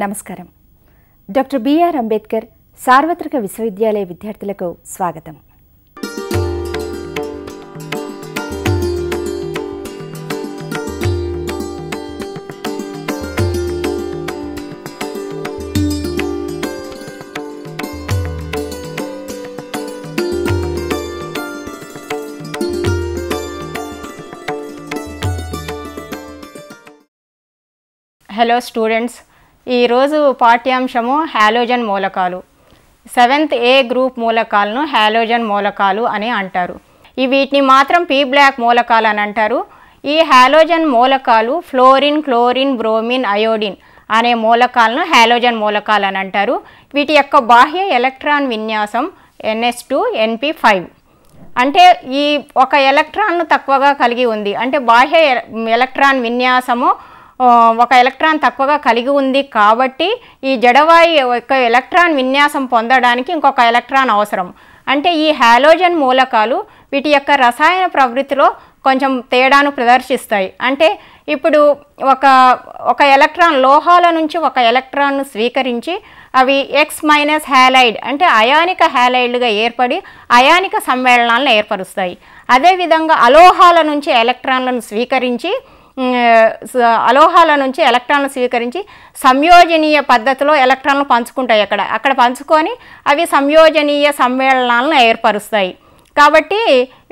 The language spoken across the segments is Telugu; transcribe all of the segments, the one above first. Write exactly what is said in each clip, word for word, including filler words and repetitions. నమస్కారం. డాక్టర్ బిఆర్ అంబేద్కర్ సార్వత్రిక విశ్వవిద్యాలయ విద్యార్థులకు స్వాగతం. హలో స్టూడెంట్స్, ఈరోజు పాఠ్యాంశము హాలోజన్ మూలకాలు. సెవెంత్ ఏ గ్రూప్ మూలకాలను హాలోజన్ మూలకాలు అని అంటారు. ఈ వీటిని మాత్రం పీ బ్లాక్ మూలకాలు అని అంటారు. ఈ హాలోజన్ మూలకాలు ఫ్లోరిన్, క్లోరిన్, బ్రోమిన్, అయోడిన్ అనే మూలకాలను హాలోజన్ మూలకాలు అని అంటారు. వీటి యొక్క బాహ్య ఎలక్ట్రాన్ విన్యాసం ఎన్ఎస్ టూ, ఎన్పి ఫైవ్. అంటే ఈ ఒక ఎలక్ట్రాన్ను తక్కువగా కలిగి ఉంది. అంటే బాహ్య ఎలక్ట్రాన్ విన్యాసము ఒక ఎలక్ట్రాన్ తక్కువగా కలిగి ఉంది కాబట్టి ఈ జడవాయి యొక్క ఎలక్ట్రాన్ విన్యాసం పొందడానికి ఇంకొక ఎలక్ట్రాన్ అవసరం. అంటే ఈ హాలోజన్ మూలకాలు వీటి యొక్క రసాయన ప్రవృత్తిలో కొంచెం తేడాను ప్రదర్శిస్తాయి. అంటే ఇప్పుడు ఒక ఒక ఎలక్ట్రాన్ లోహాల నుంచి ఒక ఎలక్ట్రాన్ను స్వీకరించి అవి ఎక్స్ మైనస్ హ్యాలైడ్ అంటే అయానిక హ్యాలైడ్లుగా ఏర్పడి అయానిక సమ్మేళనాలను ఏర్పరుస్తాయి. అదేవిధంగా అలోహాల నుంచి ఎలక్ట్రాన్లను స్వీకరించి అలోహాల నుంచి ఎలక్ట్రాన్లు స్వీకరించి సంయోజనీయ పద్ధతిలో ఎలక్ట్రాన్లు పంచుకుంటాయి. అక్కడ అక్కడ పంచుకొని అవి సంయోజనీయ సమ్మేళనాలను ఏర్పరుస్తాయి. కాబట్టి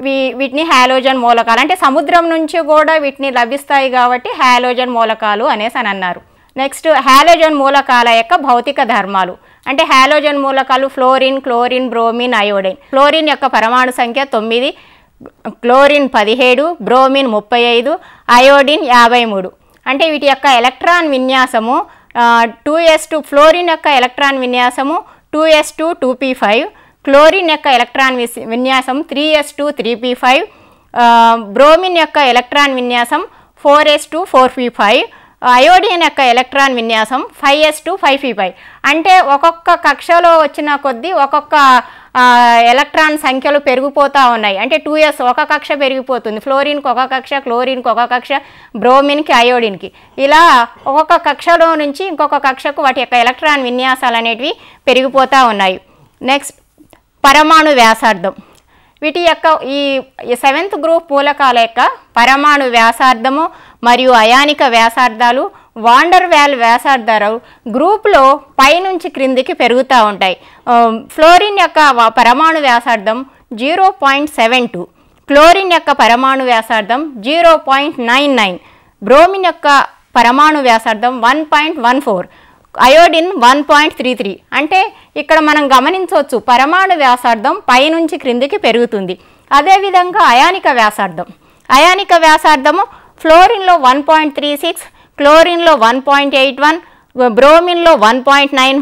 వీ వీటిని హాలోజన్ మూలకాలు. అంటే సముద్రం నుంచి కూడా వీటిని లభిస్తాయి కాబట్టి హాలోజన్ మూలకాలు అనేసి అని అన్నారు. నెక్స్ట్, హాలోజన్ మూలకాల యొక్క భౌతిక ధర్మాలు. అంటే హాలోజన్ మూలకాలు fluorine, chlorine, bromine, iodine. Fluorine యొక్క పరమాణు సంఖ్య తొమ్మిది, క్లోరిన్ పదిహేడు, బ్రోమిన్ ముప్పై ఐదు, అయోడిన్ యాభై మూడు. అంటే వీటి యొక్క ఎలక్ట్రాన్ విన్యాసము టూ ఎస్ టూ ఫ్లోరిన్ యొక్క ఎలక్ట్రాన్ విన్యాసము two S two two P five, chlorine యొక్క ఎలక్ట్రాన్ విన్యాసం three S two three P five, bromine యొక్క ఎలక్ట్రాన్ విన్యాసం four S two four P five, iodine యొక్క ఎలక్ట్రాన్ విన్యాసం five S two five P five. అంటే ఒక్కొక్క కక్షలో వచ్చిన కొద్దీ ఒక్కొక్క ఎలక్ట్రాన్ సంఖ్యలు పెరిగిపోతూ ఉన్నాయి. అంటే టూ ఎస్ ఒక కక్ష పెరిగిపోతుంది, ఫ్లోరిన్కి ఒక కక్ష, క్లోరిన్కి ఒక కక్ష, బ్రోమిన్కి, అయోడిన్కి, ఇలా ఒక్కొక్క కక్షలో నుంచి ఇంకొక కక్షకు వాటి యొక్క ఎలక్ట్రాన్ విన్యాసాలు అనేటివి పెరిగిపోతూ ఉన్నాయి. నెక్స్ట్, పరమాణు వ్యాసార్థం. వీటి యొక్క ఈ సెవెంత్ గ్రూప్ మూలకాల యొక్క పరమాణు వ్యాసార్థము మరియు అయానిక వ్యాసార్థాలు వాండర్ వాల్ వ్యాసార్థాలు గ్రూప్లో పైనుంచి క్రిందికి పెరుగుతూ ఉంటాయి. ఫ్లోరిన్ యొక్క పరమాణు వ్యాసార్థం zero point seven two, chlorine యొక్క పరమాణు వ్యాసార్థం zero point nine nine, bromine యొక్క పరమాణు వ్యాసార్థం one point one four, iodine one point three three. అంటే ఇక్కడ మనం గమనించవచ్చు పరమాణు వ్యాసార్థం పైనుంచి క్రిందికి పెరుగుతుంది. అదేవిధంగా అయానిక వ్యాసార్థం, అయానిక వ్యాసార్థము ఫ్లోరిన్లో వన్ పాయింట్ త్రీ సిక్స్, క్లోరిన్లో వన్ పాయింట్ ఎయిట్ వన్, బ్రోమిన్లో one point nine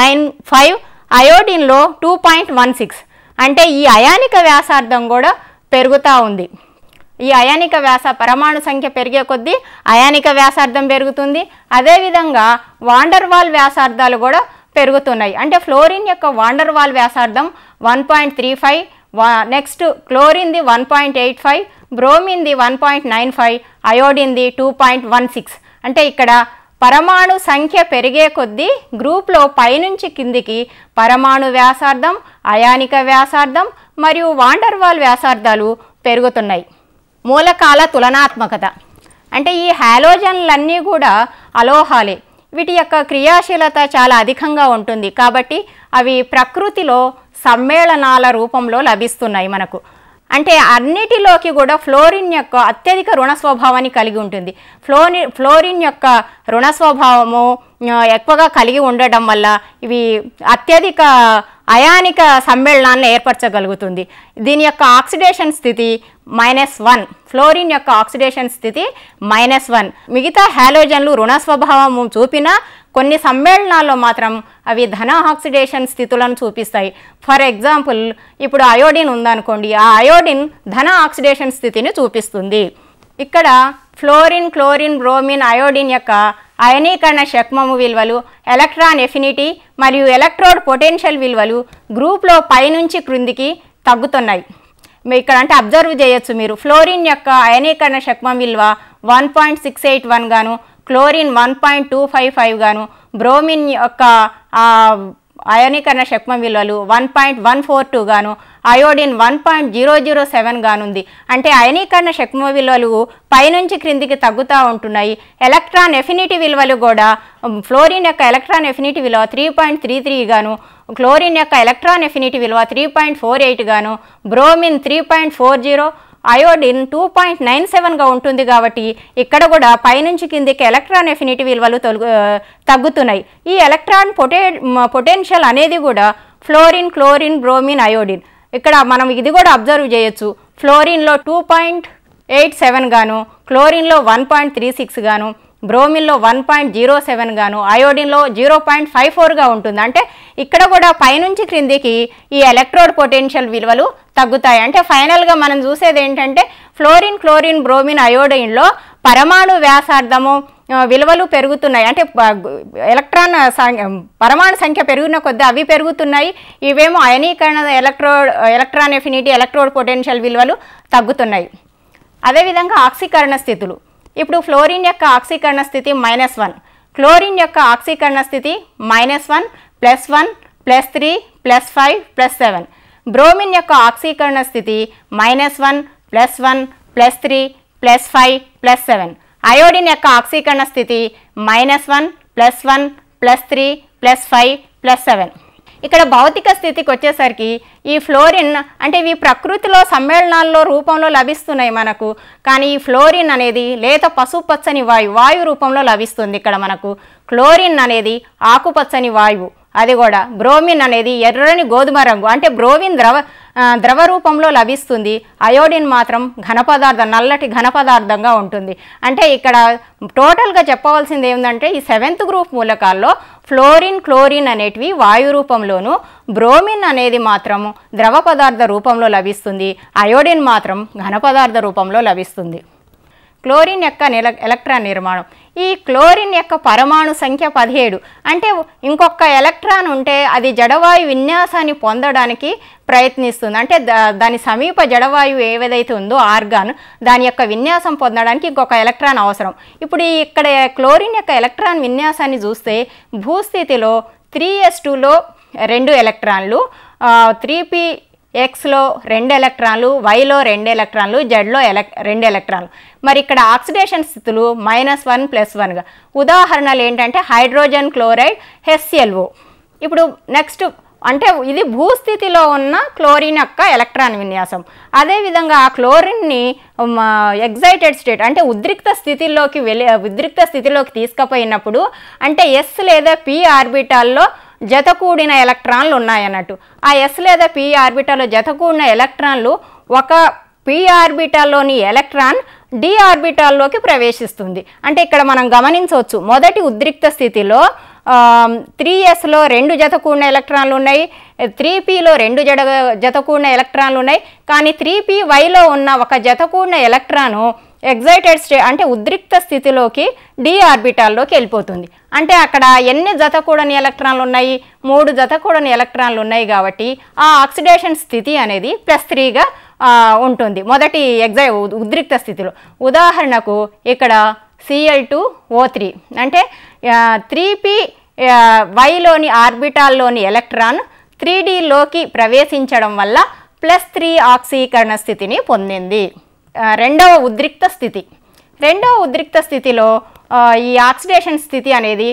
nine five, అయోడిన్లో టూ పాయింట్ వన్ సిక్స్. అంటే ఈ అయానిక వ్యాసార్థం కూడా పెరుగుతూ ఉంది. ఈ అయానిక వ్యాస పరమాణు సంఖ్య పెరిగే కొద్దీ అయానిక వ్యాసార్థం పెరుగుతుంది. అదేవిధంగా వాండర్ వాల్ వ్యాసార్థాలు కూడా పెరుగుతున్నాయి. అంటే ఫ్లోరిన్ యొక్క వాండర్ వాల్ వ్యాసార్థం one point three five, next క్లోరిన్ది వన్ పాయింట్ ఎయిట్ ఫైవ్, బ్రోమిన్ది వన్ పాయింట్ నైన్ ఫైవ్, అయోడిన్ది టూ పాయింట్ వన్ సిక్స్. అంటే ఇక్కడ పరమాణు సంఖ్య పెరిగే కొద్దీ గ్రూప్లో పైనుంచి కిందికి పరమాణు వ్యాసార్థం, అయానిక వ్యాసార్థం మరియు వాండర్ వాల్ వ్యాసార్థాలు పెరుగుతున్నాయి. మూలకాల తులనాత్మకత. అంటే ఈ హాలోజన్లన్నీ కూడా అలోహాలే. వీటి యొక్క క్రియాశీలత చాలా అధికంగా ఉంటుంది కాబట్టి అవి ప్రకృతిలో సమ్మేళనాల రూపంలో లభిస్తున్నాయి మనకు. అంటే అన్నిటిలోకి కూడా ఫ్లోరిన్ యొక్క అత్యధిక రుణ స్వభావాన్ని కలిగి ఉంటుంది. ఫ్లోరి ఫ్లోరిన్ యొక్క రుణ స్వభావము ఎక్కువగా కలిగి ఉండడం వల్ల ఇవి అత్యధిక అయానిక సమ్మేళనాలను ఏర్పరచగలుగుతుంది. దీని యొక్క ఆక్సిడేషన్ స్థితి మైనస్ వన్, ఫ్లోరిన్ యొక్క ఆక్సిడేషన్ స్థితి మైనస్ వన్. మిగతా హాలోజన్లు రుణ స్వభావము చూపినా కొన్ని సమ్మేళనాల్లో మాత్రం అవి ధన ఆక్సిడేషన్ స్థితులను చూపిస్తాయి. ఫర్ ఎగ్జాంపుల్, ఇప్పుడు అయోడిన్ ఉందనుకోండి, ఆ అయోడిన్ ధన ఆక్సిడేషన్ స్థితిని చూపిస్తుంది. ఇక్కడ ఫ్లోరిన్, క్లోరిన్, బ్రోమిన్, అయోడిన్ యొక్క అయనీకరణ శక్మము విలువలు, ఎలక్ట్రాన్ ఎఫినిటీ మరియు ఎలక్ట్రోడ్ పొటెన్షియల్ విలువలు గ్రూప్లో పైనుంచి క్రిందికి తగ్గుతున్నాయి. ఇక్కడ అంటే అబ్జర్వ్ చేయొచ్చు మీరు, ఫ్లోరిన్ యొక్క అయనీకరణ శక్మం విలువ one point six eight one గాను, chlorine one point two five five గాను, బ్రోమిన్ యొక్క అయానీకరణ శక్మం విలువలు one point one four two గాను, iodine one point zero zero seven గానుంది. అంటే అయానీకరణ శక్మ విలువలు పైనుంచి క్రిందికి తగ్గుతూ ఉంటున్నాయి. ఎలక్ట్రాన్ ఎఫినిటీ విలువలు కూడా ఫ్లోరిన్ యొక్క ఎలక్ట్రాన్ ఎఫినిటీ విలువ త్రీ పాయింట్ త్రీ త్రీ గాను, క్లోరిన్ యొక్క ఎలక్ట్రాన్ ఎఫినిటీ విలువ త్రీ పాయింట్ ఫోర్ ఎయిట్ గాను, bromine three point four zero iodine two point nine సెవెన్గా ఉంటుంది. కాబట్టి ఇక్కడ కూడా పైనుంచి కిందికి ఎలక్ట్రాన్ ఎఫినిటీ విలువలు తొలగు తగ్గుతున్నాయి. ఈ ఎలక్ట్రాన్ పొటే పొటెన్షియల్ అనేది కూడా ఫ్లోరిన్, క్లోరిన్, బ్రోమిన్, అయోడిన్. ఇక్కడ మనం ఇది కూడా అబ్జర్వ్ చేయొచ్చు. ఫ్లోరిన్లో టూ పాయింట్ ఎయిట్ సెవెన్ గాను, క్లోరిన్లో వన్ పాయింట్ త్రీ సిక్స్ గాను, బ్రోమిన్లో వన్ పాయింట్ జీరో సెవెన్ గాను, అయోడిన్లో జీరో పాయింట్ ఫైవ్ ఫోర్గా ఉంటుంది. అంటే ఇక్కడ కూడా పైనుంచి క్రిందికి ఈ ఎలక్ట్రోడ్ పొటెన్షియల్ విలువలు తగ్గుతాయి. అంటే ఫైనల్గా మనం చూసేది ఏంటంటే ఫ్లోరిన్, క్లోరిన్, బ్రోమిన్, అయోడిన్లో పరమాణు వ్యాసార్థము విలువలు పెరుగుతున్నాయి. అంటే ఎలక్ట్రాన్ పరమాణు సంఖ్య పెరిగిన కొద్దీ అవి పెరుగుతున్నాయి. ఇవేమో అయనీకరణ electrode electron affinity, electrode potential విలువలు తగ్గుతున్నాయి. అదేవిధంగా ఆక్సీకరణ స్థితులు. ఇప్పుడు ఫ్లోరిన్ యొక్క ఆక్సీకరణ స్థితి మైనస్ వన్, క్లోరిన్ యొక్క ఆక్సీకరణ స్థితి minus one, plus one, plus three, plus five, plus seven. Bromine యొక్క ఆక్సీకరణ స్థితి minus one, plus one, plus three, plus five, plus seven. Iodine యొక్క ఆక్సీకరణ స్థితి minus one, plus one, plus three, plus five, plus seven. ఇక్కడ భౌతిక స్థితికి వచ్చేసరికి ఈ ఫ్లోరిన్ అంటే ఇవి ప్రకృతిలో సమ్మేళనాల్లో రూపంలో లభిస్తున్నాయి మనకు. కానీ ఈ ఫ్లోరిన్ అనేది లేత పసుపచ్చని వాయువు వాయు రూపంలో లభిస్తుంది ఇక్కడ మనకు. క్లోరిన్ అనేది ఆకుపచ్చని వాయువు, అది కూడా. బ్రోమిన్ అనేది ఎర్రని గోధుమ రంగు, అంటే బ్రోమిన్ ద్రవ ద్రవ రూపంలో లభిస్తుంది. అయోడిన్ మాత్రం ఘనపదార్థం, నల్లటి ఘనపదార్థంగా ఉంటుంది. అంటే ఇక్కడ టోటల్గా చెప్పవలసింది ఏమిటంటే ఈ సెవెంత్ గ్రూప్ మూలకాల్లో ఫ్లోరిన్, క్లోరిన్ అనేటివి వాయు రూపంలోను, బ్రోమిన్ అనేది మాత్రం ద్రవ పదార్థ రూపంలో లభిస్తుంది, అయోడిన్ మాత్రం ఘనపదార్థ రూపంలో లభిస్తుంది. క్లోరిన్ యొక్క ఎల ఎలక్ట్రాన్ నిర్మాణం. ఈ క్లోరిన్ యొక్క పరమాణు సంఖ్య పదిహేడు. అంటే ఇంకొక ఎలక్ట్రాన్ ఉంటే అది జడవాయు విన్యాసాన్ని పొందడానికి ప్రయత్నిస్తుంది. అంటే దాని సమీప జడవాయువు ఏదైతే ఉందో ఆర్గాన్, దాని యొక్క విన్యాసం పొందడానికి ఇంకొక ఎలక్ట్రాన్ అవసరం. ఇప్పుడు ఇక్కడ క్లోరిన్ యొక్క ఎలక్ట్రాన్ విన్యాసాన్ని చూస్తే భూస్థితిలో త్రీ ఎస్ టూలో రెండు ఎలక్ట్రాన్లు, త్రీ పీ ఎక్స్లో రెండు ఎలక్ట్రాన్లు, వైలో రెండు ఎలక్ట్రాన్లు, జెడ్లో ఎలక్ రెండు ఎలక్ట్రాన్లు. మరి ఇక్కడ ఆక్సిడేషన్ స్థితులు మైనస్ వన్, ప్లస్ వన్గా. ఉదాహరణలు ఏంటంటే హైడ్రోజన్ క్లోరైడ్, హెచ్సిఎల్ఓ. ఇప్పుడు నెక్స్ట్ అంటే ఇది భూస్థితిలో ఉన్న క్లోరిన్ యొక్క ఎలక్ట్రాన్ విన్యాసం. అదేవిధంగా ఆ క్లోరిన్ని ఎగ్జైటెడ్ స్టేట్ అంటే ఉద్రిక్త స్థితిలోకి వెళ్ళి ఉద్రిక్త స్థితిలోకి తీసుకుపోయినప్పుడు అంటే ఎస్ లేదా పి ఆర్బిటాల్లో జతకూడిన ఎలక్ట్రాన్లు ఉన్నాయన్నట్టు. ఆ ఎస్ లేదా పి ఆర్బిటాల్లో జతకూడిన ఎలక్ట్రాన్లు ఒక పి ఆర్బిటాల్లోని ఎలక్ట్రాన్ డి ఆర్బిటాల్లోకి ప్రవేశిస్తుంది. అంటే ఇక్కడ మనం గమనించవచ్చు, మొదటి ఉద్రిక్త స్థితిలో త్రీ ఎస్లో రెండు జతకూడిన ఎలక్ట్రాన్లు ఉన్నాయి, త్రీ పీలో రెండు జడ జతకూడిన ఎలక్ట్రాన్లు ఉన్నాయి. కానీ త్రీ పీ వైలో ఉన్న ఒక జతకూడిన ఎలక్ట్రాను ఎగ్జైటెడ్ స్టే అంటే ఉద్రిక్త స్థితిలోకి డి ఆర్బిటాల్లోకి వెళ్ళిపోతుంది. అంటే అక్కడ ఎన్ని జతకూడని ఎలక్ట్రాన్లు ఉన్నాయి? మూడు జతకూడని ఎలక్ట్రాన్లు ఉన్నాయి. కాబట్టి ఆ ఆక్సిడేషన్ స్థితి అనేది ప్లస్ త్రీగా ఉంటుంది మొదటి ఎగ్జై ఉద్రిక్త స్థితిలో. ఉదాహరణకు ఇక్కడ సిఎల్ టూ ఓ త్రీ అంటే త్రీ పీ వైలోని ఆర్బిటాల్లోని ఎలక్ట్రాన్ త్రీ డీలోకి ప్రవేశించడం వల్ల ప్లస్ త్రీ ఆక్సీకరణ స్థితిని పొందింది. రెండవ ఉద్రిక్త స్థితి. రెండవ ఉద్రిక్త స్థితిలో ఈ ఆక్సిడేషన్ స్థితి అనేది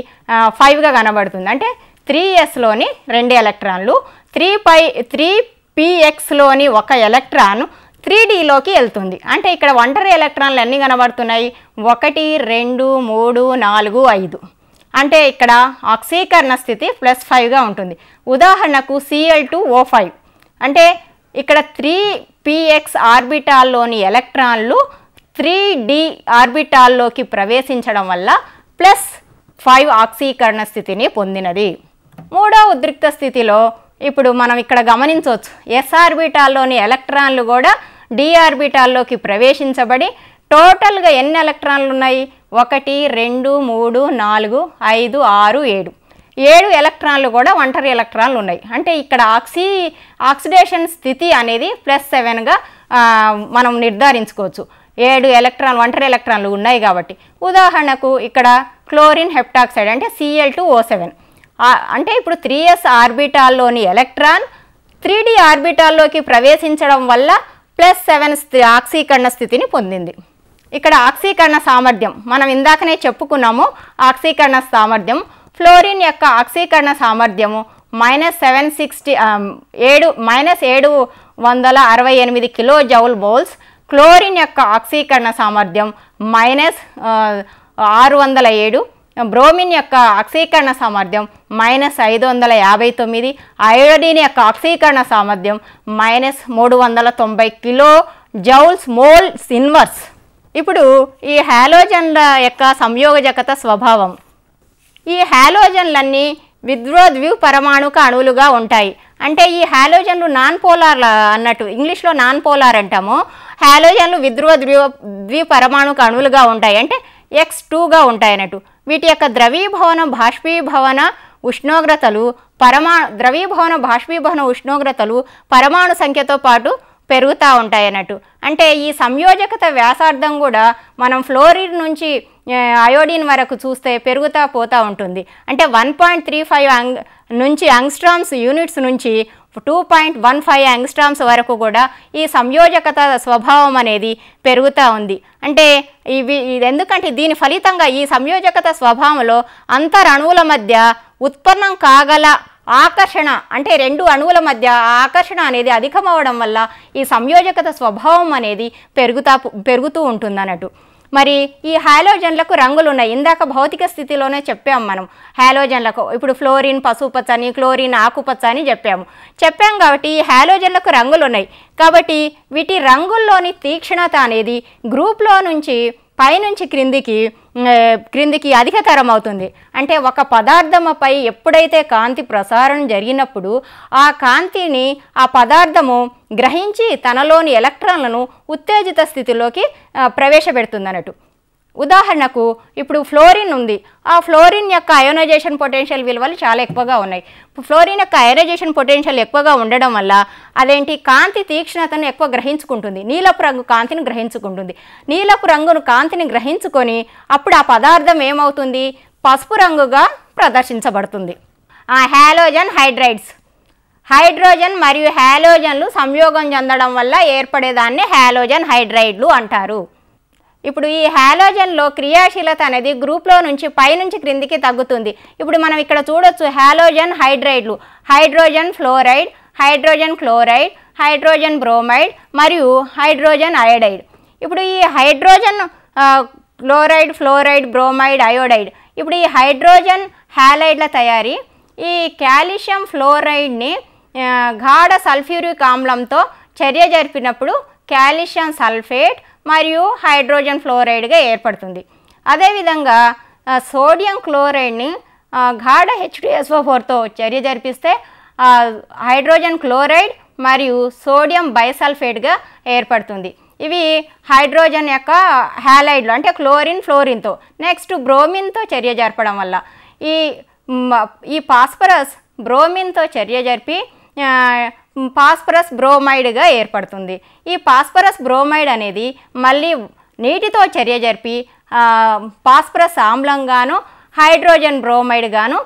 ఫైవ్గా కనబడుతుంది. అంటే త్రీ ఎస్లోని రెండు ఎలక్ట్రాన్లు, త్రీ పై త్రీ పీఎక్స్లోని ఒక ఎలక్ట్రాన్ త్రీ డీలోకి వెళ్తుంది. అంటే ఇక్కడ ఒంటరి ఎలక్ట్రాన్లు అన్నీ కనబడుతున్నాయి, ఒకటి, రెండు, మూడు, నాలుగు, ఐదు. అంటే ఇక్కడ ఆక్సీకరణ స్థితి ప్లస్ ఫైవ్గా ఉంటుంది. ఉదాహరణకు సిఎల్ టూ ఓ ఫైవ్ అంటే ఇక్కడ త్రీ పిఎక్స్ ఆర్బిటాల్లోని ఎలక్ట్రాన్లు త్రీ డి ఆర్బిటాల్లోకి ప్రవేశించడం వల్ల ప్లస్ ఫైవ్ ఆక్సీకరణ స్థితిని పొందినది. మూడో ఉద్రిక్త స్థితిలో ఇప్పుడు మనం ఇక్కడ గమనించవచ్చు, ఎస్ ఆర్బిటాల్లోని ఎలక్ట్రాన్లు కూడా డి ఆర్బిటాల్లోకి ప్రవేశించబడి టోటల్గా ఎన్ని ఎలక్ట్రాన్లు ఉన్నాయి? ఒకటి, రెండు, మూడు, నాలుగు, ఐదు, ఆరు, ఏడు. ఏడు ఎలక్ట్రాన్లు కూడా ఒంటరి ఎలక్ట్రాన్లు ఉన్నాయి. అంటే ఇక్కడ ఆక్సీ ఆక్సిడేషన్ స్థితి అనేది ప్లస్ సెవెన్గా మనం నిర్ధారించుకోవచ్చు. ఏడు ఎలక్ట్రాన్ ఒంటరి ఎలక్ట్రాన్లు ఉన్నాయి కాబట్టి ఉదాహరణకు ఇక్కడ క్లోరిన్ హెప్టాక్సైడ్ అంటే C L two O seven అంటే ఇప్పుడు త్రీ ఎస్ ఆర్బిటాల్లోని ఎలక్ట్రాన్ త్రీ డి ఆర్బిటాల్లోకి ప్రవేశించడం వల్ల ప్లస్ సెవెన్ ఆక్సీకరణ స్థితిని పొందింది. ఇక్కడ ఆక్సీకరణ సామర్థ్యం మనం ఇందాకనే చెప్పుకున్నాము. ఆక్సీకరణ సామర్థ్యం ఫ్లోరిన్ యొక్క ఆక్సీకరణ సామర్థ్యము మైనస్ సెవెన్ సిక్స్టీ ఏడు మైనస్ ఏడు వందల అరవై ఎనిమిది కిలో జౌల్ బౌల్స్, క్లోరిన్ యొక్క ఆక్సీకరణ సామర్థ్యం మైనస్ ఆరు వందల ఏడు, బ్రోమిన్ యొక్క ఆక్సీకరణ సామర్థ్యం మైనస్ ఐదు వందల యాభై తొమ్మిది, అయోడిన్ యొక్క ఆక్సీకరణ సామర్థ్యం మైనస్ మూడు వందల తొంభై కిలో జౌల్స్ మోల్ ఇన్వర్స్. ఇప్పుడు ఈ హాలోజన్ల యొక్క సంయోగజకత స్వభావం. ఈ హాలోజన్లన్నీ విద్రోద్వివ్ పరమాణుక అణువులుగా ఉంటాయి. అంటే ఈ హాలోజన్లు నాన్ పోలార్ అన్నట్టు, ఇంగ్లీష్లో నాన్ పోలార్ అంటాము. హాలోజన్లు విద్రోద్వివ ద్వి పరమాణుక అణువులుగా ఉంటాయి, అంటే ఎక్స్ టూగా ఉంటాయి అన్నట్టు. వీటి యొక్క ద్రవీభవన బాష్పీభవన ఉష్ణోగ్రతలు పరమా ద్రవీభవన బాష్పీభవన ఉష్ణోగ్రతలు పరమాణు సంఖ్యతో పాటు పెరుగుతూ ఉంటాయి అన్నట్టు. అంటే ఈ సంయోజకత వ్యాసార్థం కూడా మనం ఫ్లోరిన్ నుంచి అయోడిన్ వరకు చూస్తే పెరుగుతూ పోతూ ఉంటుంది. అంటే వన్ పాయింట్ త్రీ ఫైవ్ యాంగ్ నుంచి యాంగ్స్ట్రామ్స్ యూనిట్స్ నుంచి two point one five angstroms వరకు కూడా ఈ సంయోజకత స్వభావం అనేది పెరుగుతూ ఉంది. అంటే ఇవి ఇది ఎందుకంటే దీని ఫలితంగా ఈ సంయోజకత స్వభావంలో అంతరణువుల మధ్య ఉత్పన్నం కాగల ఆకర్షణ, అంటే రెండు అణువుల మధ్య ఆకర్షణ అనేది అధికమవడం వల్ల ఈ సంయోజకత స్వభావం అనేది పెరుగుతా పెరుగుతూ ఉంటుంది అన్నట్టు. మరి ఈ హాలోజన్లకు రంగులు ఉన్నాయి, ఇందాక భౌతిక స్థితిలోనే చెప్పాము మనం హాలోజన్లకు. ఇప్పుడు ఫ్లోరిన్ పసుపచ్చ అని, క్లోరిన్ ఆకుపచ్చ అని చెప్పాము చెప్పాం కాబట్టి ఈ హాలోజన్లకు రంగులు ఉన్నాయి కాబట్టి వీటి రంగుల్లోని తీక్షణత అనేది గ్రూప్లో నుంచి పైనుంచి క్రిందికి క్రిందికి అధికతరం అవుతుంది. అంటే ఒక పదార్థముపై ఎప్పుడైతే కాంతి ప్రసారం జరిగినప్పుడు ఆ కాంతిని ఆ పదార్థము గ్రహించి తనలోని ఎలక్ట్రాన్లను ఉత్తేజిత స్థితిలోకి ప్రవేశపెడుతుంది అన్నట్టు. ఉదాహరణకు ఇప్పుడు ఫ్లోరిన్ ఉంది, ఆ ఫ్లోరిన్ యొక్క అయోనైజేషన్ పొటెన్షియల్ విలువలు చాలా ఎక్కువగా ఉన్నాయి. ఫ్లోరిన్ యొక్క అయోనైజేషన్ పొటెన్షియల్ ఎక్కువగా ఉండడం వల్ల అదేంటి కాంతి తీక్షణతను ఎక్కువ గ్రహించుకుంటుంది, నీలపు రంగు కాంతిని గ్రహించుకుంటుంది. నీలపు రంగును కాంతిని గ్రహించుకొని అప్పుడు ఆ పదార్థం ఏమవుతుంది, పసుపు రంగుగా ప్రదర్శించబడుతుంది. ఆ హాలోజన్ హైడ్రైడ్స్, హైడ్రోజన్ మరియు హాలోజన్లు సంయోగం చెందడం వల్ల ఏర్పడేదాన్ని హాలోజన్ హైడ్రైడ్లు అంటారు. ఇప్పుడు ఈ హాలోజన్లో క్రియాశీలత అనేది గ్రూప్లో నుంచి పైనుంచి క్రిందికి తగ్గుతుంది. ఇప్పుడు మనం ఇక్కడ చూడొచ్చు హాలోజన్ హైడ్రైడ్లు hydrogen fluoride, hydrogen chloride, hydrogen bromide మరియు హైడ్రోజన్ అయోడైడ్. ఇప్పుడు ఈ hydrogen chloride, fluoride, bromide, iodide. ఇప్పుడు ఈ హైడ్రోజన్ హాలైడ్ల తయారీ ఈ కాల్షియం ఫ్లోరైడ్ని గాఢ సల్ఫ్యూరిక్ ఆమ్లంతో చర్య జరిపినప్పుడు కాల్షియం సల్ఫేట్ మరియు హైడ్రోజన్ ఫ్లోరైడ్గా ఏర్పడుతుంది. అదేవిధంగా సోడియం క్లోరైడ్ని గాఢ హెచ్ టూ ఎస్ ఓ ఫోర్తో చర్య జరిపిస్తే హైడ్రోజన్ క్లోరైడ్ మరియు సోడియం బైసల్ఫేట్గా ఏర్పడుతుంది. ఇవి హైడ్రోజన్ యొక్క హాలైడ్లు అంటే క్లోరిన్ ఫ్లోరిన్తో, నెక్స్ట్ బ్రోమిన్తో చర్య జరపడం వల్ల ఈ ఈ ఫాస్ఫరస్ బ్రోమిన్తో చర్య జరిపి ఫాస్ఫరస్ బ్రోమైడ్గా ఏర్పడుతుంది. ఈ ఫాస్ఫరస్ బ్రోమైడ్ అనేది మళ్ళీ నీటితో చర్య జరిపి ఫాస్ఫరస్ ఆమ్లంగాను హైడ్రోజన్ బ్రోమైడ్గాను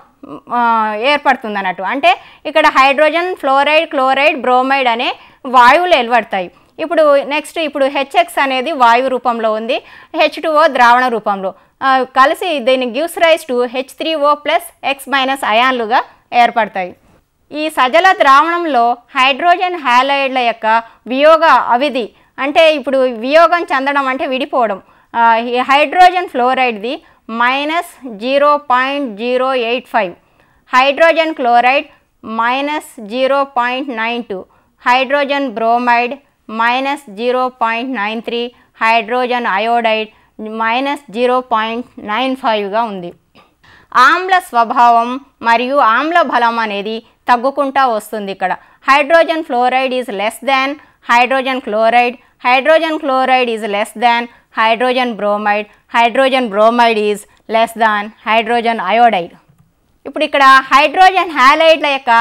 ఏర్పడుతుంది అన్నట్టు. అంటే ఇక్కడ హైడ్రోజన్ ఫ్లోరైడ్, క్లోరైడ్, బ్రోమైడ్ అనే వాయువులు వెలువడతాయి. ఇప్పుడు నెక్స్ట్ ఇప్పుడు హెచ్ ఎక్స్ అనేది వాయువు రూపంలో ఉంది, హెచ్ టూ ఓ ద్రావణ రూపంలో కలిసి దీన్ని gives rise to H three O plus X minus అయాన్లుగా ఏర్పడతాయి. ఈ సజల ద్రావణంలో హైడ్రోజన్ హాలైడ్ల యొక్క వియోగ అవిధి అంటే ఇప్పుడు వియోగం చెందడం అంటే విడిపోవడం. ఈ హైడ్రోజన్ ఫ్లోరైడ్ది minus zero point zero eight five, hydrogen chloride minus zero point nine two, hydrogen bromide minus zero point nine three, hydrogen iodide minus zero point nine ఫైవ్గా ఉంది. ఆమ్ల స్వభావం మరియు ఆమ్ల బలం అనేది తగ్గుకుంటూ వస్తుంది. ఇక్కడ hydrogen fluoride is less than hydrogen chloride, hydrogen chloride is less than hydrogen bromide, hydrogen bromide is less than hydrogen iodide. ఇప్పుడు ఇక్కడ హైడ్రోజన్ హాలైడ్ల యొక్క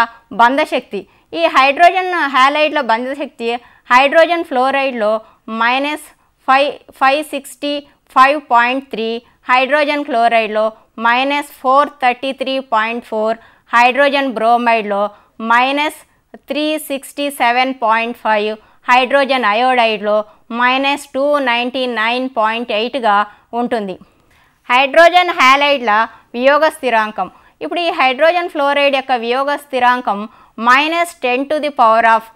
బంధశక్తి, ఈ హైడ్రోజన్ హాలైడ్ల బంధశక్తి హైడ్రోజన్ ఫ్లోరైడ్లో minus five sixty-five point three, hydrogen క్లోరైడ్లో minus four thirty three point four, hydrogen బ్రోమైడ్లో minus three sixty seven point five, hydrogen అయోడైడ్లో minus two ninety nine point ఎయిట్గా ఉంటుంది. హైడ్రోజన్ హ్యాలైడ్ల వియోగ స్థిరాంకం. ఇప్పుడు ఈ హైడ్రోజన్ ఫ్లోరైడ్ యొక్క వియోగ స్థిరాంకం minus ten to the power of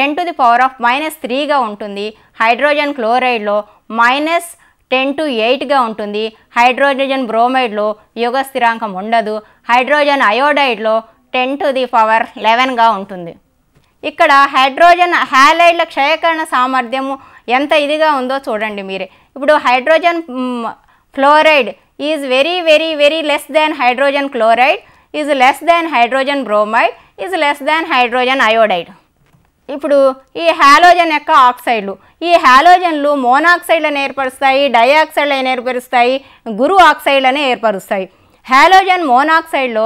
ten to the power of minus త్రీగా ఉంటుంది. హైడ్రోజన్ క్లోరైడ్లో మైనస్ టెన్ టు ఎయిట్గా ఉంటుంది. హైడ్రోజన్ బ్రోమైడ్లో వియోగ స్థిరాంకం ఉండదు. హైడ్రోజన్ అయోడైడ్లో టెన్ టు ది పవర్ లెవెన్గా ఉంటుంది. ఇక్కడ హైడ్రోజన్ హ్యాలైడ్ల క్షయకరణ సామర్థ్యము ఎంత ఇదిగా ఉందో చూడండి మీరే. ఇప్పుడు hydrogen fluoride is very very very less than hydrogen chloride, is less than hydrogen bromide, is less than hydrogen iodide. ఇప్పుడు ఈ హాలోజన్ యొక్క ఆక్సైడ్లు, ఈ హాలోజన్లు మోనాక్సైడ్లను ఏర్పరుస్తాయి, డయాక్సైడ్లను ఏర్పరుస్తాయి, గురు ఆక్సైడ్లను ఏర్పరుస్తాయి. హాలోజన్ మోనాక్సైడ్లో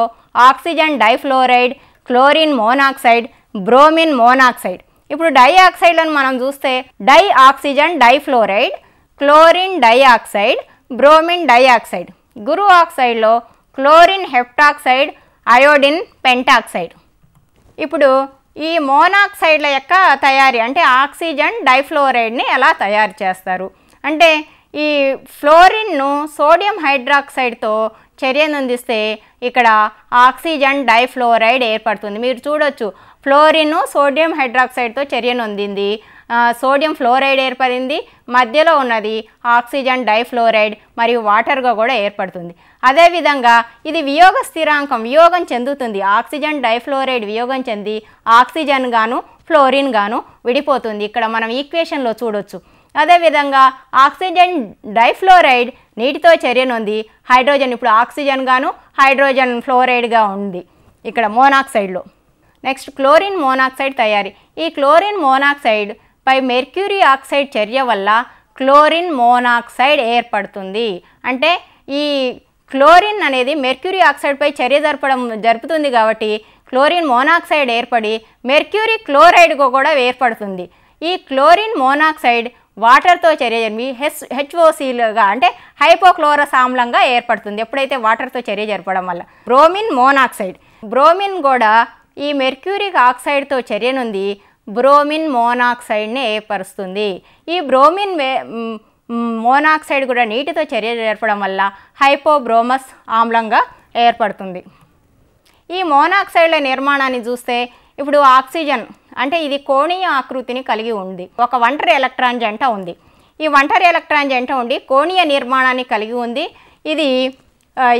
oxygen difluoride, chlorine monoxide, bromine monoxide. ఇప్పుడు డైఆక్సైడ్లను మనం చూస్తే die oxygen difluoride, chlorine dioxide, bromine dioxide. గురు ఆక్సైడ్లో క్లోరిన్ హెప్టాక్సైడ్, అయోడిన్ పెంటాక్సైడ్. ఇప్పుడు ఈ మోనాక్సైడ్ల యొక్క తయారీ అంటే ఆక్సిజన్ డైఫ్లోరైడ్ని ఎలా తయారు చేస్తారు అంటే ఈ ఫ్లోరిన్ను సోడియం హైడ్రాక్సైడ్తో చర్యనందిస్తే ఇక్కడ ఆక్సిజన్ డైఫ్లోరైడ్ ఏర్పడుతుంది. మీరు చూడొచ్చు ఫ్లోరిన్ సోడియం హైడ్రాక్సైడ్తో చర్యనొందింది, సోడియం ఫ్లోరైడ్ ఏర్పడింది, మధ్యలో ఉన్నది ఆక్సిజన్ డైఫ్లోరైడ్ మరియు వాటర్గా కూడా ఏర్పడుతుంది. అదేవిధంగా ఇది వియోగ స్థిరాంకం వియోగం చెందుతుంది. ఆక్సిజన్ డైఫ్లోరైడ్ వియోగం చెంది ఆక్సిజన్ గాను ఫ్లోరిన్ గాను విడిపోతుంది. ఇక్కడ మనం ఈక్వేషన్లో చూడొచ్చు. అదేవిధంగా ఆక్సిజన్ డైఫ్లోరైడ్ నీటితో చర్యనుంది. హైడ్రోజన్ ఇప్పుడు ఆక్సిజన్ గాను హైడ్రోజన్ ఫ్లోరైడ్గా ఉంది ఇక్కడ మోనాక్సైడ్లో. నెక్స్ట్ క్లోరిన్ మోనాక్సైడ్ తయారీ. ఈ క్లోరిన్ మోనాక్సైడ్ పై మెర్క్యూరీ ఆక్సైడ్ చర్య వల్ల క్లోరిన్ మోనాక్సైడ్ ఏర్పడుతుంది. అంటే ఈ క్లోరిన్ అనేది మెర్క్యూరీ ఆక్సైడ్పై చర్య జరపడం జరుపుతుంది కాబట్టి క్లోరిన్ మోనాక్సైడ్ ఏర్పడి మెర్క్యూరీ క్లోరైడ్గా కూడా ఏర్పడుతుంది. ఈ క్లోరిన్ మోనాక్సైడ్ వాటర్తో చర్య జరిపి హెచ్ హెచ్ఓసిలుగా అంటే హైపోక్లోరస్ ఆమ్లంగా ఏర్పడుతుంది ఎప్పుడైతే వాటర్తో చర్య జరపడం వల్ల. బ్రోమిన్ మోనాక్సైడ్, బ్రోమిన్ కూడా ఈ మెర్క్యూరిక్ ఆక్సైడ్తో చర్యనుంది బ్రోమిన్ మోనాక్సైడ్ని ఏర్పరుస్తుంది. ఈ బ్రోమిన్ మోనాక్సైడ్ కూడా నీటితో చర్య జరపడం వల్ల హైపోబ్రోమస్ ఆమ్లంగా ఏర్పడుతుంది. ఈ మోనాక్సైడ్ల నిర్మాణాన్ని చూస్తే ఇప్పుడు ఆక్సిజన్ అంటే ఇది కోణీయ ఆకృతిని కలిగి ఉంది. ఒక ఒంటరి ఎలక్ట్రాన్ జంట ఉంది. ఈ ఒంటరి ఎలక్ట్రాన్ జంట ఉండి కోణీయ నిర్మాణాన్ని కలిగి ఉంది. ఇది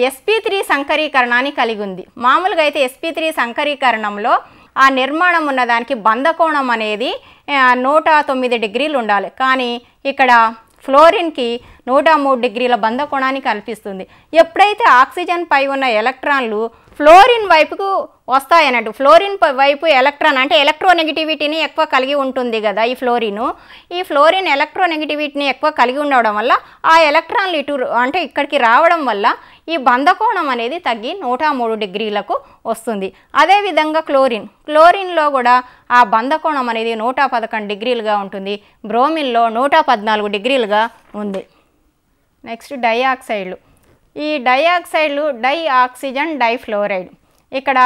ఎస్పీ త్రీ సంకరీకరణాన్ని కలిగి ఉంది. మామూలుగా అయితే ఎస్పీ త్రీ సంకరీకరణంలో ఆ నిర్మాణం ఉన్నదానికి బంధకోణం అనేది నూట తొమ్మిది డిగ్రీలు ఉండాలి, కానీ ఇక్కడ ఫ్లోరిన్కి నూట మూడు డిగ్రీల బంధకోణాన్ని కల్పిస్తుంది. ఎప్పుడైతే ఆక్సిజన్ పై ఉన్న ఎలక్ట్రాన్లు ఫ్లోరిన్ వైపుకు వస్తాయన్నట్టు, ఫ్లోరిన్ వైపు ఎలక్ట్రాన్ అంటే ఎలక్ట్రోనెగిటివిటీని ఎక్కువ కలిగి ఉంటుంది కదా ఈ ఫ్లోరిను, ఈ ఫ్లోరిన్ ఎలక్ట్రోనెగిటివిటీని ఎక్కువ కలిగి ఉండడం వల్ల ఆ ఎలక్ట్రాన్లు ఇటు అంటే ఇక్కడికి రావడం వల్ల ఈ బంధకోణం అనేది తగ్గి నూట మూడు డిగ్రీలకు వస్తుంది. అదేవిధంగా క్లోరిన్, క్లోరిన్లో కూడా ఆ బంధకోణం అనేది నూట పదకొండు డిగ్రీలుగా ఉంటుంది. బ్రోమిన్లో నూట పద్నాలుగు డిగ్రీలుగా ఉంది. నెక్స్ట్ డైఆక్సైడ్లు. ఈ డైఆక్సైడ్లు డై ఆక్సిజన్ డైఫ్లోరైడ్. ఇక్కడ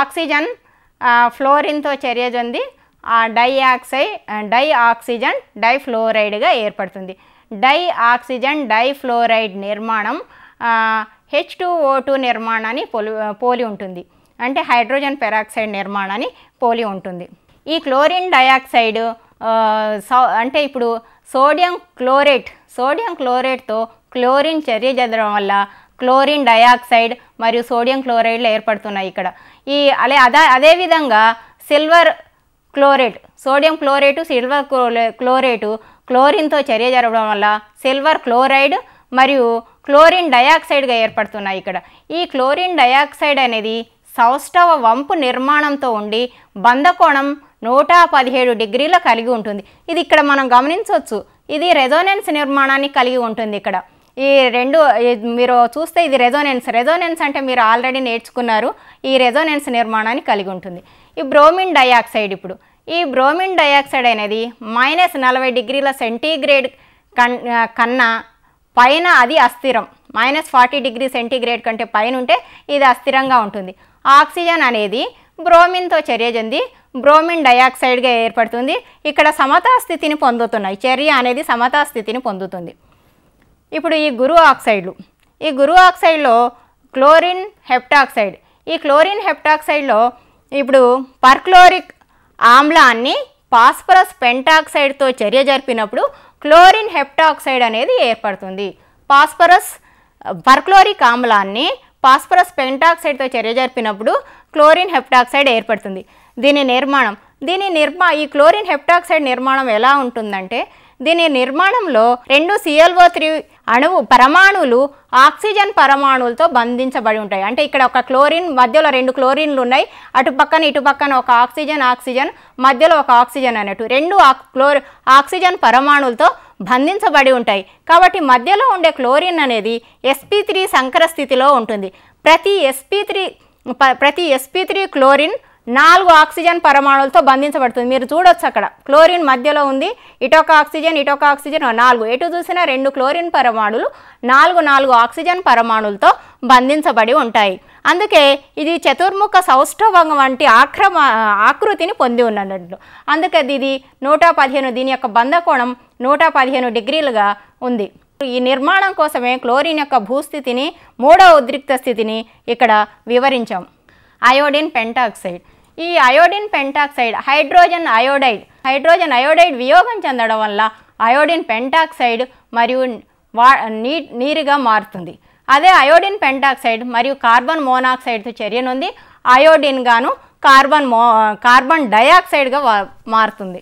ఆక్సిజన్ ఫ్లోరిన్తో చర్య చెంది ఆ డైఆక్సైడ్ డై ఆక్సిజన్ డైఫ్లోరైడ్గా ఏర్పడుతుంది. డై ఆక్సిజన్ డైఫ్లోరైడ్ నిర్మాణం హెచ్ టూ ఓ టూ నిర్మాణాన్ని పోలి పోలి ఉంటుంది అంటే హైడ్రోజన్ పెరాక్సైడ్ నిర్మాణాన్ని పోలి ఉంటుంది. ఈ క్లోరిన్ డయాక్సైడ్ అంటే ఇప్పుడు సోడియం క్లోరేట్, సోడియం క్లోరేట్తో క్లోరిన్ చర్య చెందడం వల్ల క్లోరిన్ డయాక్సైడ్ మరియు సోడియం క్లోరైడ్లు ఏర్పడుతున్నాయి ఇక్కడ. ఈ అలే అదే అదేవిధంగా silver chlorate, sodium chlorate silver క్లోరే క్లోరేటు క్లోరిన్తో చర్య జరపడం వల్ల సిల్వర్ క్లోరైడ్ మరియు క్లోరిన్ డయాక్సైడ్గా ఏర్పడుతున్నాయి ఇక్కడ. ఈ క్లోరిన్ డయాక్సైడ్ అనేది సౌష్టవ వంపు నిర్మాణంతో ఉండి బంధకోణం నూట పదిహేడు డిగ్రీల కలిగి ఉంటుంది. ఇది ఇక్కడ మనం గమనించవచ్చు, ఇది రెజోనెన్స్ నిర్మాణాన్ని కలిగి ఉంటుంది ఇక్కడ. ఈ రెండు మీరు చూస్తే ఇది రెజోనెన్స్, రెజోనెన్స్ అంటే మీరు ఆల్రెడీ నేర్చుకున్నారు, ఈ రెజోనెన్స్ నిర్మాణాన్ని కలిగి ఉంటుంది. ఈ బ్రోమిన్ డయాక్సైడ్, ఇప్పుడు ఈ బ్రోమిన్ డయాక్సైడ్ అనేది మైనస్ నలభై డిగ్రీల సెంటీగ్రేడ్ కన్నా పైన అది అస్థిరం మైనస్ ఫార్టీ డిగ్రీ సెంటీగ్రేడ్ కంటే పైన ఉంటే ఇది అస్థిరంగా ఉంటుంది. ఆక్సిజన్ అనేది బ్రోమిన్ తో చర్య చెంది బ్రోమిన్ డయాక్సైడ్ గా ఏర్పడుతుంది. ఇక్కడ సమతా స్థితిని పొందుతున్నాయి, చర్య అనేది సమతా స్థితిని పొందుతుంది. ఇప్పుడు ఈ గురు ఆక్సైడ్లు, ఈ గురు ఆక్సైడ్లో క్లోరిన్ హెప్టాక్సైడ్, ఈ క్లోరిన్ హెప్టాక్సైడ్లో ఇప్పుడు పర్క్లోరిక్ ఆమ్లాన్ని ఫాస్ఫరస్ పెంటాక్సైడ్తో చర్య జరిపినప్పుడు క్లోరిన్ హెప్టాక్సైడ్ అనేది ఏర్పడుతుంది. ఫాస్ఫరస్ పర్క్లోరిక్ ఆమ్లాన్ని ఫాస్ఫరస్ పెంటాక్సైడ్తో చర్య జరిపినప్పుడు క్లోరిన్ హెప్టాక్సైడ్ ఏర్పడుతుంది. దీని నిర్మాణం దీని నిర్మా ఈ క్లోరిన్ హెప్టాక్సైడ్ నిర్మాణం ఎలా ఉంటుందంటే, దీని నిర్మాణంలో రెండు సిఎల్ఓ త్రీ అణువు పరమాణువులు ఆక్సిజన్ పరమాణువులతో బంధించబడి ఉంటాయి. అంటే ఇక్కడ ఒక క్లోరిన్, మధ్యలో రెండు క్లోరిన్లు ఉన్నాయి, అటు పక్కన ఇటు పక్కన ఒక ఆక్సిజన్ ఆక్సిజన్ మధ్యలో ఒక ఆక్సిజన్ అన్నట్టు రెండు క్లోరి ఆక్సిజన్ పరమాణులతో బంధించబడి ఉంటాయి. కాబట్టి మధ్యలో ఉండే క్లోరిన్ అనేది ఎస్పీ త్రీ సంకర స్థితిలో ఉంటుంది. ప్రతి ఎస్పీ త్రీ ప్రతి ఎస్పీ త్రీ క్లోరిన్ నాలుగు ఆక్సిజన్ పరమాణులతో బంధించబడుతుంది. మీరు చూడొచ్చు అక్కడ క్లోరిన్ మధ్యలో ఉంది, ఇటొక ఆక్సిజన్ ఇటొక ఆక్సిజన్ నాలుగు, ఎటు చూసినా రెండు క్లోరిన్ పరమాణులు నాలుగు నాలుగు ఆక్సిజన్ పరమాణులతో బంధించబడి ఉంటాయి. అందుకే ఇది చతుర్ముఖ సౌష్ఠవం వంటి ఆక్రమ ఆకృతిని పొంది ఉన్నట్లు, అందుకే ఇది నూట పదిహేను దీని యొక్క బంధకోణం నూట పదిహేను డిగ్రీలుగా ఉంది. ఈ నిర్మాణం కోసమే క్లోరిన్ యొక్క భూస్థితిని, మూడవ ఉద్రిక్త స్థితిని ఇక్కడ వివరించాం. అయోడిన్ పెంటాక్సైడ్, ఈ iodine pentoxide hydrogen iodide hydrogen iodide వియోగం చెందడం వల్ల అయోడిన్ పెంటాక్సైడ్ మరియు వా నీ నీరుగా మారుతుంది. అదే అయోడిన్ పెంటాక్సైడ్ మరియు కార్బన్ మోనాక్సైడ్తో చర్యనుంది, అయోడిన్గాను కార్బన్ మో కార్బన్ డయాక్సైడ్గా మారుతుంది.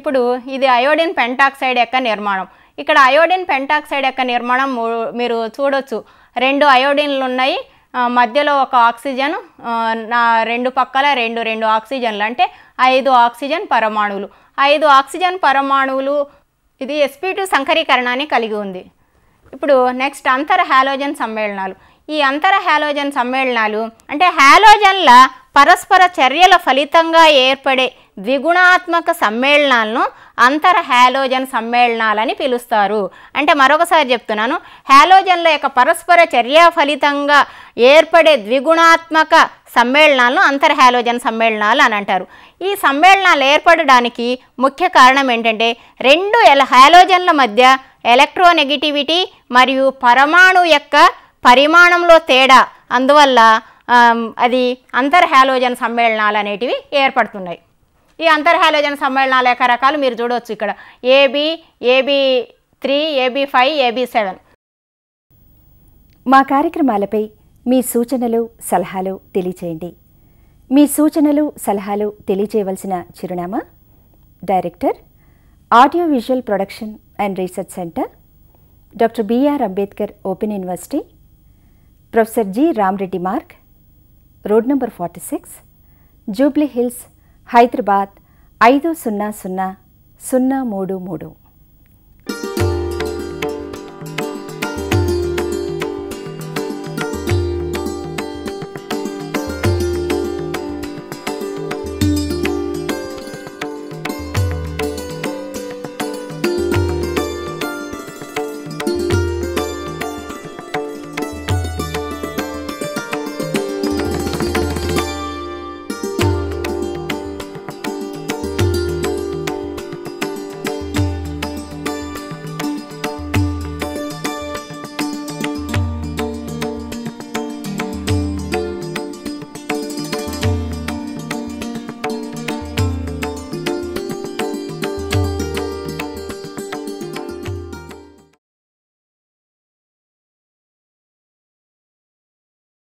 ఇప్పుడు ఇది అయోడిన్ పెంటాక్సైడ్ యొక్క నిర్మాణం. ఇక్కడ అయోడిన్ పెంటాక్సైడ్ యొక్క నిర్మాణం మీరు చూడొచ్చు, రెండు అయోడిన్లు ఉన్నాయి, మధ్యలో ఒక ఆక్సిజన్, నా రెండు పక్కల రెండు రెండు ఆక్సిజన్లు, అంటే ఐదు ఆక్సిజన్ పరమాణువులు ఐదు ఆక్సిజన్ పరమాణువులు ఇది ఎస్పీ టూ సంకరీకరణాన్ని కలిగి ఉంది. ఇప్పుడు నెక్స్ట్ అంతర హాలోజన్ సమ్మేళనాలు. ఈ అంతర హాలోజన్ సమ్మేళనాలు అంటే హాలోజన్ల పరస్పర చర్యల ఫలితంగా ఏర్పడే ద్విగుణాత్మక సమ్మేళనాలను అంతర హాలోజన్ సమ్మేళనాలని పిలుస్తారు. అంటే మరొకసారి చెప్తున్నాను, హాలోజన్ల యొక్క పరస్పర చర్య ఫలితంగా ఏర్పడే ద్విగుణాత్మక సమ్మేళనాలను అంతర హాలోజన్ సమ్మేళనాలు అని అంటారు. ఈ సమ్మేళనాలు ఏర్పడడానికి ముఖ్య కారణం ఏంటంటే రెండు హాలోజన్ల మధ్య ఎలక్ట్రోనెగటివిటీ మరియు పరమాణు యొక్క పరిమాణంలో తేడా, అందువల్ల అది అంతర్ హాలోజన్ సమ్మేళనాలు అనేటివి ఏర్పడుతున్నాయి. ఈ అంతర్ హాలోజన్ సమ్మేళనాల యొక్క రకాలు మీరు చూడవచ్చు, ఇక్కడ A B, A B three, A B five, A B seven. మా కార్యక్రమాలపై మీ సూచనలు సలహాలు తెలియచేయండి. మీ సూచనలు సలహాలు తెలియచేయవలసిన చిరునామా: director, audio visual production and research centre, doctor B R Ambedkar open university, professor G Ramreddy Marg, road number forty six, Jubilee Hills, Hyderabad ఐదు సున్నా సున్నా సున్నా మూడు మూడు.